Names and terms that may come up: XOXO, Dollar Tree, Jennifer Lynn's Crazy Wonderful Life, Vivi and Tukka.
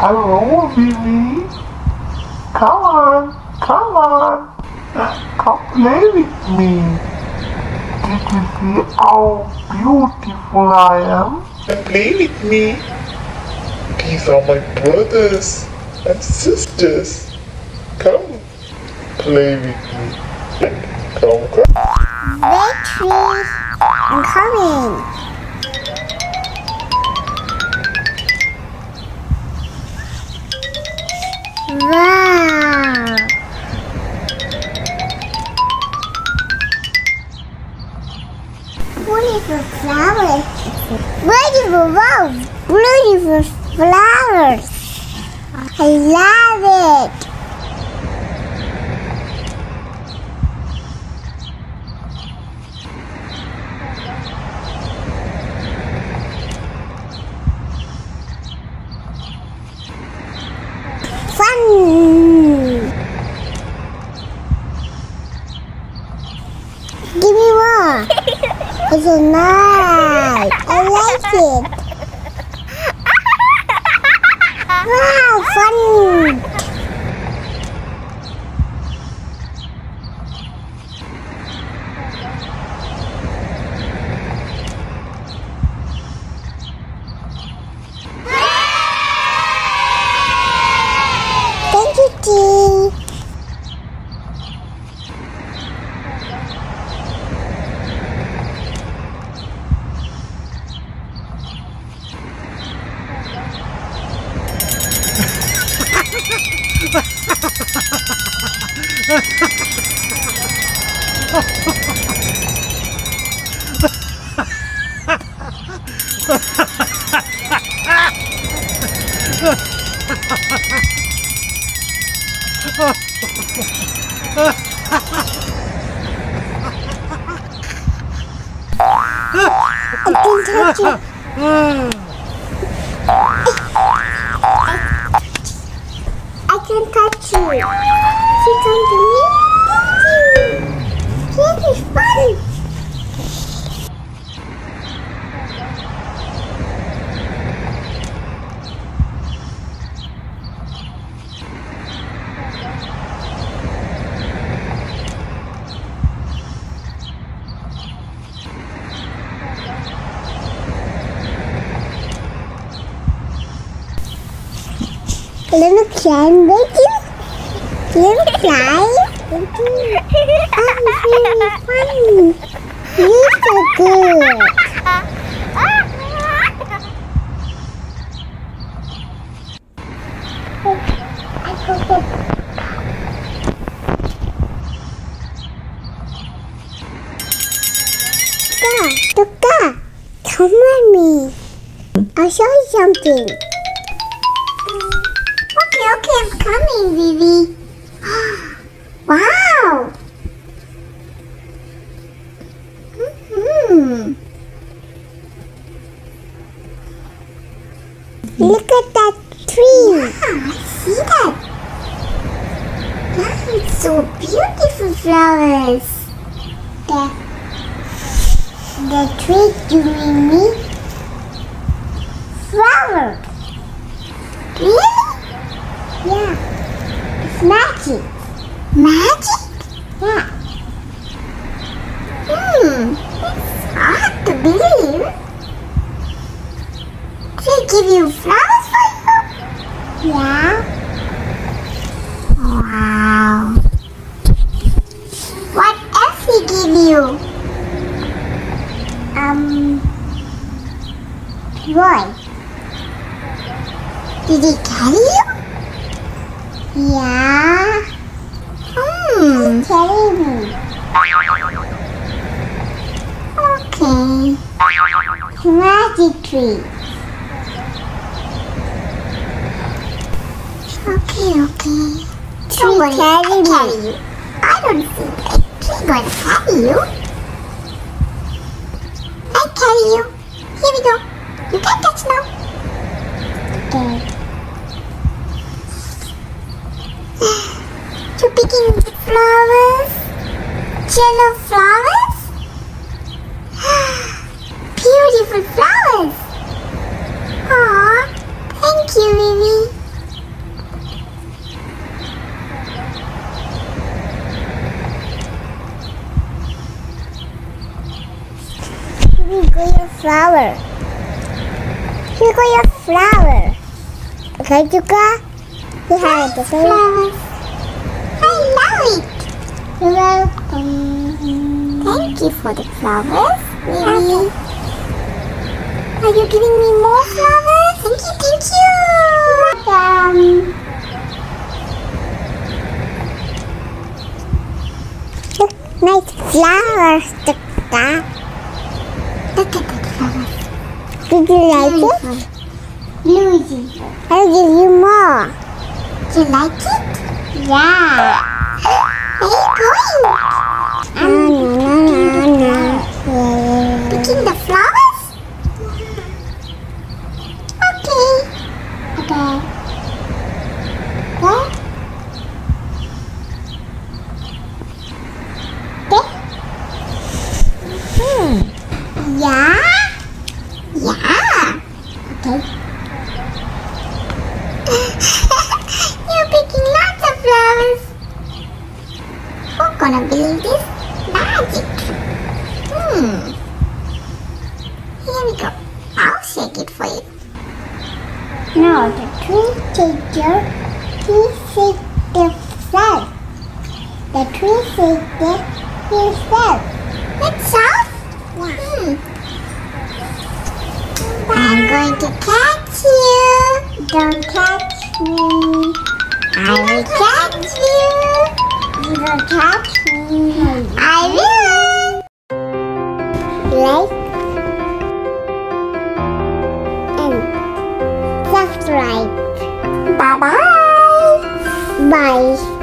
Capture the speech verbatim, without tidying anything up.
Hello, Vivi. Come on, come on. Come play with me. Did you see how beautiful I am? Play with me. These are my brothers and sisters. Come, play with me. Come, come. Wait, please. I'm coming. Wow! Beautiful flowers! Beautiful wow! Beautiful flowers! I love it! Give me one. It's a nice. I like it. Wow, funny. Thank you, T. I can't touch you. I can't touch you. She comes to me. Thank you. This is funny. Little climb with you? Little climb? I'm really funny. You're so good. Tukka, Tukka, come on me. I'll show you something. Okay, I'm coming, Vivi. Wow! Mm-hmm. Look at that tree. Yeah, I see that. Yeah, it's so beautiful flowers. The, the tree giving me flowers. Really? Yeah, it's magic. Magic? Yeah. Hmm, it's hard to believe. They give you flowers for you? Yeah. Wow. What else they give you? Um, boy. Did they carry you? Yeah. Hmm. Tell me. Okay. Magic tree. Okay, okay. Tree will carry you. I don't think a tree will carry you. I carry you. Here we go. You can catch now. Okay. You're picking flowers, yellow flowers, beautiful flowers. Aww. flower. Here go your flower. Okay, Tukka? You have it, okay? I love it. You're welcome. Thank you for the flowers, Vivi. Are you giving me more flowers? Thank you, thank you. Welcome. Look, nice flowers, Tukka. Look at that flower. Did you like Beautiful. it? Luigi. I'll give you more. Do you like it? Yeah. Where are you going? I'm no, no, no, no. Picking the flowers? Yeah. Okay. Okay. What? Okay. Hmm. Yeah. Yeah. Okay. You're picking lots of flowers. Who's gonna build this magic? Hmm. Here we go. I'll shake it for you. Now the tree shaker, he shakes himself. The tree shaker himself. That sounds? Yeah. Hmm. I'm going to catch you. Don't catch me. I will catch you. You don't catch me. I will. Like and subscribe. Bye bye. Bye.